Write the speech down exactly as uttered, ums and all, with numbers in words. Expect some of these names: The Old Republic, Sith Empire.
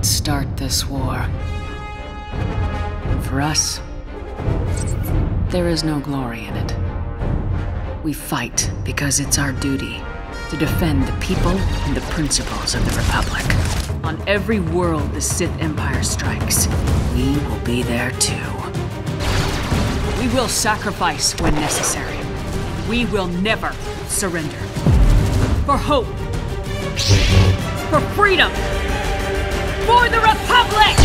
not start this war. And for us, there is no glory in it. We fight because it's our duty to defend the people and the principles of the Republic. On every world the Sith Empire strikes, we will be there too. We will sacrifice when necessary. We will never surrender. For hope. For freedom. For the Republic!